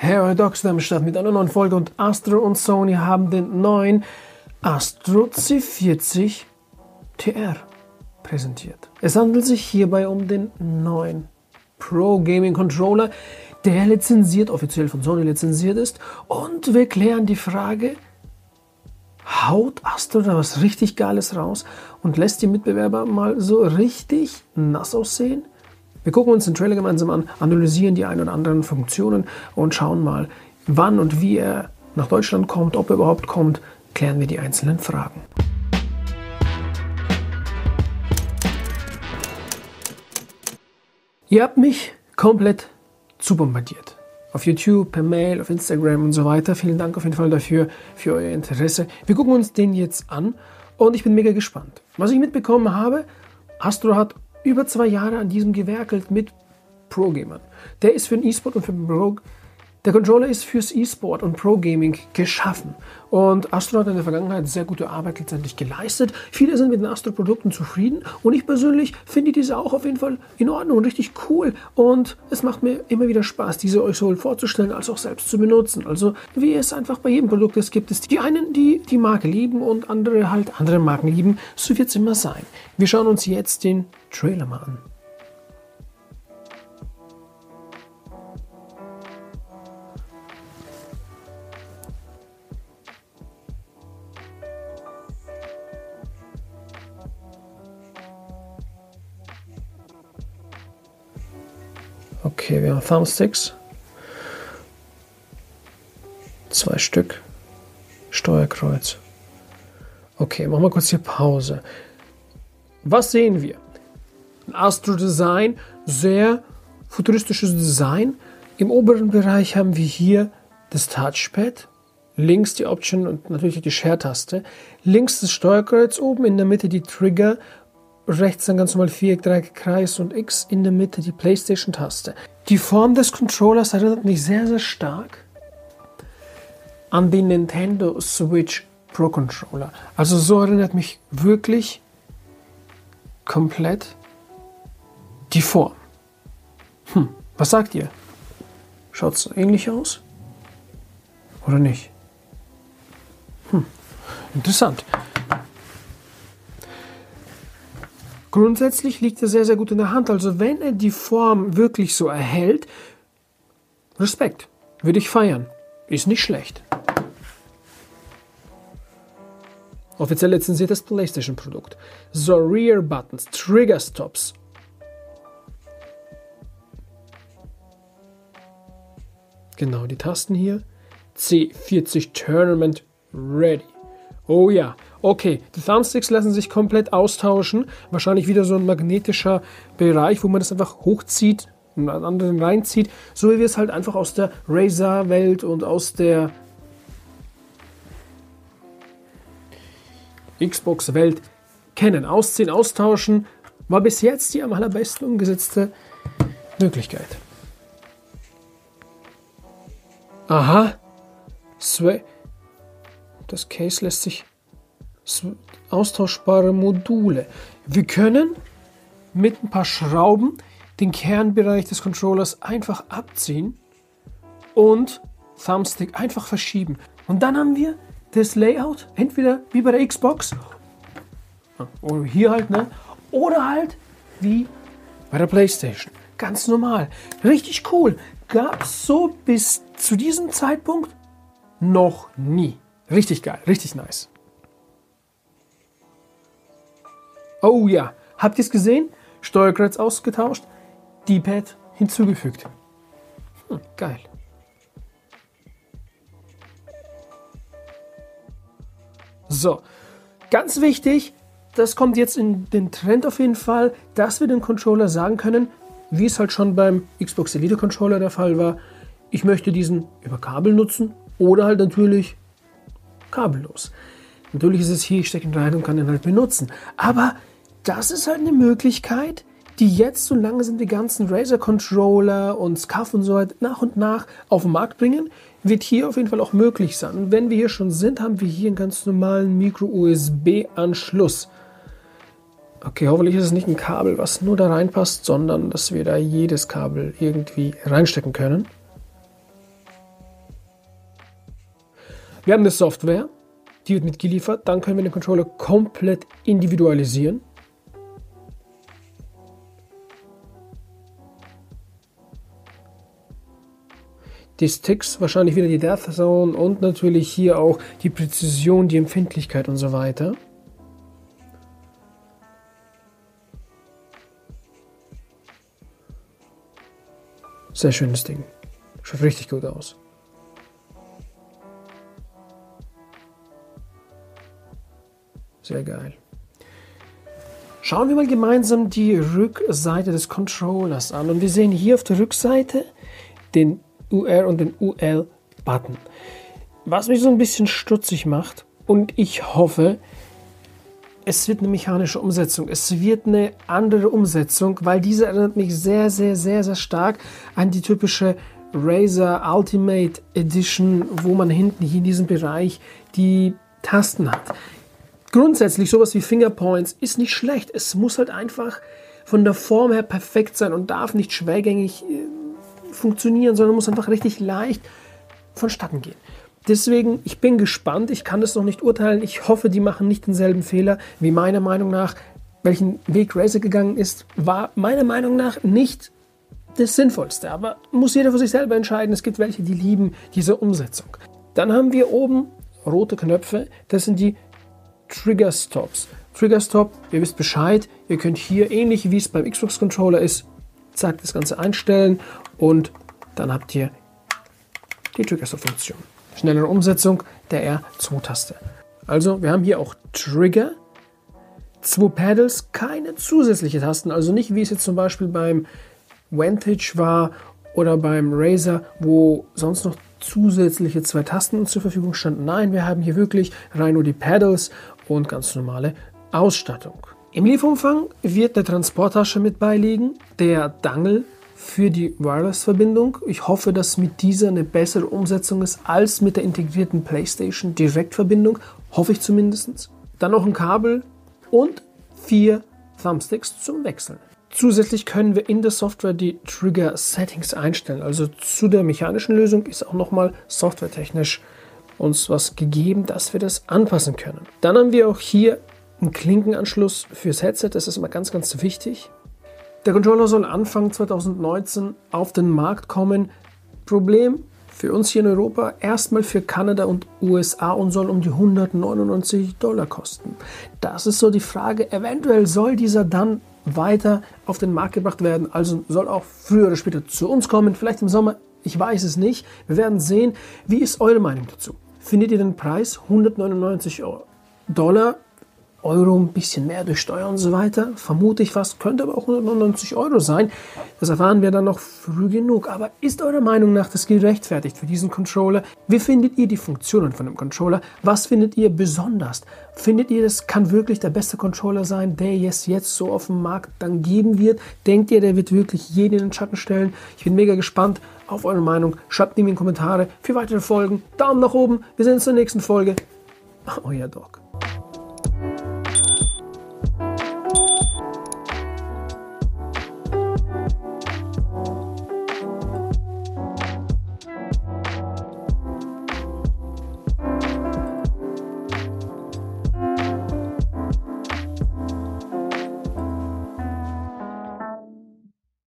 Hey, euer Docs am Start mit einer neuen Folge und Astro und Sony haben den neuen Astro C40 TR präsentiert. Es handelt sich hierbei um den neuen Pro Gaming Controller, der lizenziert, offiziell von Sony lizenziert ist, und wir klären die Frage, haut Astro da was richtig Geiles raus und lässt die Mitbewerber mal so richtig nass aussehen? Wir gucken uns den Trailer gemeinsam an, analysieren die ein oder anderen Funktionen und schauen mal, wann und wie er nach Deutschland kommt, ob er überhaupt kommt, klären wir die einzelnen Fragen. Ihr habt mich komplett zu bombardiert. Auf YouTube, per Mail, auf Instagram und so weiter. Vielen Dank auf jeden Fall dafür, für euer Interesse. Wir gucken uns den jetzt an und ich bin mega gespannt. Was ich mitbekommen habe, Astro hat über 2 Jahre an diesem gewerkelt mit Pro-Gamern. Der ist für den E-Sport und für den Der Controller ist fürs E-Sport und Pro-Gaming geschaffen. Und Astro hat in der Vergangenheit sehr gute Arbeit letztendlich geleistet. Viele sind mit den Astro-Produkten zufrieden und ich persönlich finde diese auch auf jeden Fall in Ordnung und richtig cool. Und es macht mir immer wieder Spaß, diese euch sowohl vorzustellen als auch selbst zu benutzen. Also wie es einfach bei jedem Produkt ist, gibt es die einen, die die Marke lieben und andere halt andere Marken lieben. So wird es immer sein. Wir schauen uns jetzt den Trailer mal an. Okay, wir haben Thumbsticks, 2 Stück, Steuerkreuz. Okay, machen wir kurz hier Pause. Was sehen wir? Ein Astro-Design, sehr futuristisches Design. Im oberen Bereich haben wir hier das Touchpad, links die Option und natürlich die Share-Taste, links das Steuerkreuz, oben in der Mitte die Trigger, rechts dann ganz normal Viereck, Dreieck, Kreis und X, in der Mitte die PlayStation-Taste. Die Form des Controllers erinnert mich sehr, sehr stark an den Nintendo Switch Pro Controller. Also so erinnert mich wirklich komplett die Form. Was sagt ihr? Schaut es so ähnlich aus? Oder nicht? Interessant. Grundsätzlich liegt er sehr, sehr gut in der Hand. Also wenn er die Form wirklich so erhält, Respekt, würde ich feiern. Ist nicht schlecht. Offiziell lizenziertes PlayStation-Produkt. So, Rear-Buttons, Trigger-Stops. Genau, die Tasten hier. C40 Tournament Ready. Oh ja, okay, die Thumbsticks lassen sich komplett austauschen. Wahrscheinlich wieder so ein magnetischer Bereich, wo man das einfach hochzieht und einen anderen reinzieht. So wie wir es halt einfach aus der Razer-Welt und aus der Xbox-Welt kennen. Ausziehen, austauschen war bis jetzt die am allerbesten umgesetzte Möglichkeit. Aha, das Case lässt sich austauschbare Module. Wir können mit ein paar Schrauben den Kernbereich des Controllers einfach abziehen und Thumbstick einfach verschieben. Und dann haben wir das Layout, entweder wie bei der Xbox, oder hier halt, ne? Oder halt wie bei der PlayStation. Ganz normal. Richtig cool. Gab es so bis zu diesem Zeitpunkt noch nie. Richtig geil, richtig nice. Oh ja, habt ihr es gesehen? Steuerkreuz ausgetauscht, D-Pad hinzugefügt. Geil. So, ganz wichtig, das kommt jetzt in den Trend auf jeden Fall, dass wir den Controller sagen können, wie es halt schon beim Xbox Elite Controller der Fall war, ich möchte diesen über Kabel nutzen oder halt natürlich kabellos. Natürlich ist es hier, ich stecke ihn rein und kann ihn halt benutzen. Aber das ist halt eine Möglichkeit, die jetzt, solange sind die ganzen Razer Controller und SCUF und so weiter nach und nach auf den Markt bringen, wird hier auf jeden Fall auch möglich sein. Und wenn wir hier schon sind, haben wir hier einen ganz normalen Micro-USB-Anschluss. Okay, hoffentlich ist es nicht ein Kabel, was nur da reinpasst, sondern dass wir da jedes Kabel irgendwie reinstecken können. Wir haben eine Software, die wird mitgeliefert, dann können wir den Controller komplett individualisieren. Die Sticks, wahrscheinlich wieder die Death Zone und natürlich hier auch die Präzision, die Empfindlichkeit und so weiter. Sehr schönes Ding. Schaut richtig gut aus. Sehr geil. Schauen wir mal gemeinsam die Rückseite des Controllers an. Und wir sehen hier auf der Rückseite den UR und den UL-Button. Was mich so ein bisschen stutzig macht, und ich hoffe, es wird eine mechanische Umsetzung, es wird eine andere Umsetzung, weil diese erinnert mich sehr, sehr, sehr, sehr stark an die typische Razer Ultimate Edition, wo man hinten hier in diesem Bereich die Tasten hat. Grundsätzlich sowas wie Fingerpoints ist nicht schlecht, es muss halt einfach von der Form her perfekt sein und darf nicht schwergängig funktionieren, sondern muss einfach richtig leicht vonstatten gehen. Deswegen, ich bin gespannt, ich kann das noch nicht urteilen, ich hoffe, die machen nicht denselben Fehler, wie meiner Meinung nach, welchen Weg Razer gegangen ist, war meiner Meinung nach nicht das Sinnvollste, aber muss jeder für sich selber entscheiden, es gibt welche, die lieben diese Umsetzung. Dann haben wir oben rote Knöpfe, das sind die Trigger Stops. Trigger Stop, ihr wisst Bescheid, ihr könnt hier, ähnlich wie es beim Xbox Controller ist, zack, das Ganze einstellen und dann habt ihr die Trigger Stop-Funktion. Schnellere Umsetzung der R2-Taste. Also wir haben hier auch Trigger, 2 Pedals, keine zusätzliche Tasten, also nicht wie es jetzt zum Beispiel beim Vantage war oder beim Razer, wo sonst noch zusätzliche 2 Tasten zur Verfügung standen. Nein, wir haben hier wirklich rein nur die Pedals und ganz normale Ausstattung. Im Lieferumfang wird eine Transporttasche mit beiliegen, der Dangle für die Wireless-Verbindung. Ich hoffe, dass mit dieser eine bessere Umsetzung ist als mit der integrierten PlayStation Direktverbindung. Hoffe ich zumindest. Dann noch ein Kabel und 4 Thumbsticks zum Wechseln. Zusätzlich können wir in der Software die Trigger-Settings einstellen. Also zu der mechanischen Lösung ist auch nochmal softwaretechnisch uns was gegeben, dass wir das anpassen können. Dann haben wir auch hier einen Klinkenanschluss fürs Headset. Das ist immer ganz, ganz wichtig. Der Controller soll Anfang 2019 auf den Markt kommen. Problem für uns hier in Europa, erstmal für Kanada und USA und soll um die $199 kosten. Das ist so die Frage, eventuell soll dieser dann weiter auf den Markt gebracht werden, also soll auch früher oder später zu uns kommen, vielleicht im Sommer, ich weiß es nicht. Wir werden sehen, wie ist eure Meinung dazu? Findet ihr den Preis $199? Euro, ein bisschen mehr durch Steuern und so weiter, vermute ich fast, könnte aber auch 199 Euro sein. Das erfahren wir dann noch früh genug. Aber ist eurer Meinung nach das gerechtfertigt für diesen Controller? Wie findet ihr die Funktionen von dem Controller? Was findet ihr besonders? Findet ihr, das kann wirklich der beste Controller sein, der jetzt so auf dem Markt dann geben wird? Denkt ihr, der wird wirklich jeden in den Schatten stellen? Ich bin mega gespannt auf eure Meinung. Schreibt mir in die Kommentare für weitere Folgen. Daumen nach oben. Wir sehen uns in der nächsten Folge. Euer Doc.